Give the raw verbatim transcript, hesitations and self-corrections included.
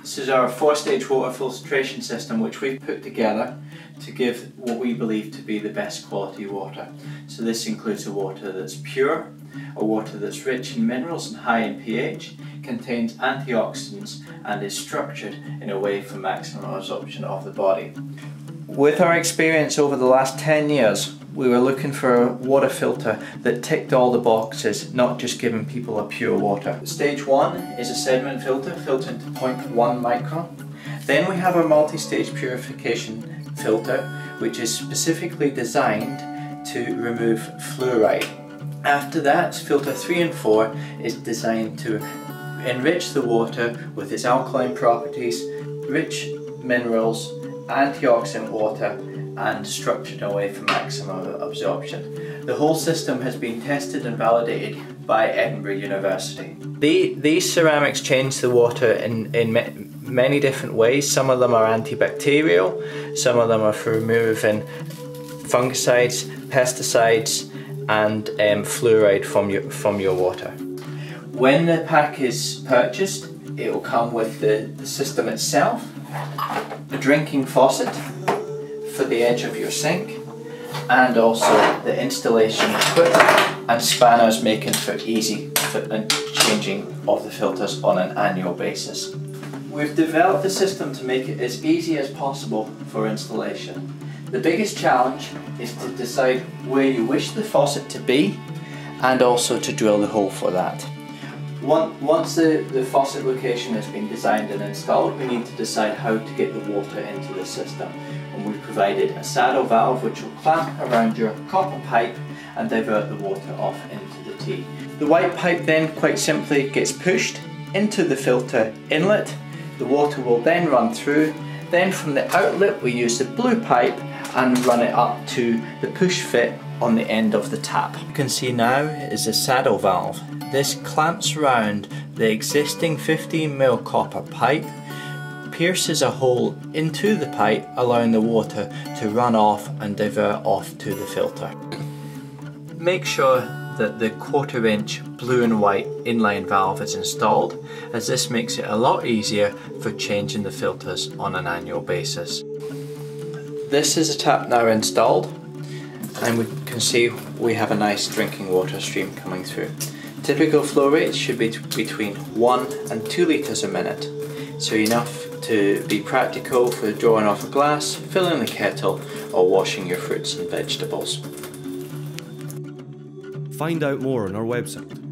This is our four-stage water filtration system, which we've put together to give what we believe to be the best quality water. So this includes a water that's pure, a water that's rich in minerals and high in pH, contains antioxidants and is structured in a way for maximum absorption of the body. With our experience over the last ten years, we were looking for a water filter that ticked all the boxes, not just giving people a pure water. Stage one is a sediment filter, filtering to zero point one micron. Then we have a multi-stage purification filter, which is specifically designed to remove fluoride. After that, filter three and four is designed to enrich the water with its alkaline properties, rich minerals, antioxidant water, and structured away for maximum absorption. The whole system has been tested and validated by Edinburgh University. The, these ceramics change the water in, in ma many different ways. Some of them are antibacterial, some of them are for removing fungicides, pesticides, and um, fluoride from your, from your water. When the pack is purchased, it will come with the, the system itself, a drinking faucet for the edge of your sink, and also the installation equipment and spanners, making for easy fit and changing of the filters on an annual basis. We've developed the system to make it as easy as possible for installation. The biggest challenge is to decide where you wish the faucet to be and also to drill the hole for that. Once the, the faucet location has been designed and installed, we need to decide how to get the water into the system. And we've provided a saddle valve which will clamp around your copper pipe and divert the water off into the tea. The white pipe then quite simply gets pushed into the filter inlet. The water will then run through. Then from the outlet we use the blue pipe and run it up to the push fit on the end of the tap. You can see now is a saddle valve. This clamps round the existing fifteen mil copper pipe, pierces a hole into the pipe, allowing the water to run off and divert off to the filter. Make sure that the quarter inch blue and white inline valve is installed, as this makes it a lot easier for changing the filters on an annual basis. This is a tap now installed, and we can see we have a nice drinking water stream coming through. Typical flow rates should be between one and two litres a minute, so enough to be practical for drawing off a glass, filling the kettle, or washing your fruits and vegetables. Find out more on our website.